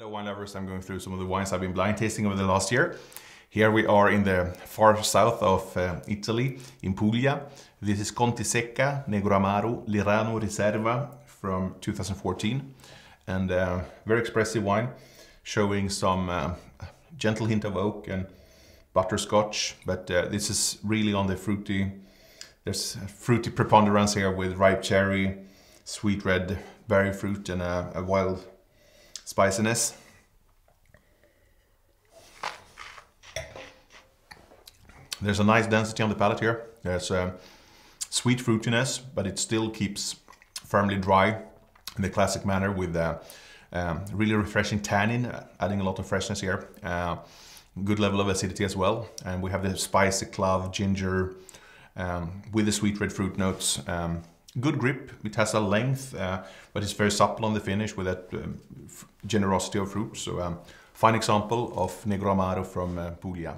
Hello wine lovers, I'm going through some of the wines I've been blind tasting over the last year. Here we are in the far south of Italy, in Puglia. This is Conti Zecca, Negroamaro, Liranu Riserva from 2014. And very expressive wine, showing some gentle hint of oak and butterscotch. But this is really on the fruity, there's a fruity preponderance here with ripe cherry, sweet red berry fruit and a wild spiciness. There's a nice density on the palate here. There's a sweet fruitiness, but it still keeps firmly dry in the classic manner with a really refreshing tannin, adding a lot of freshness here. Good level of acidity as well. And we have the spicy clove, ginger, with the sweet red fruit notes. Good grip, it has a length, but it's very supple on the finish with that generosity of fruit. So, fine example of Negroamaro from Puglia.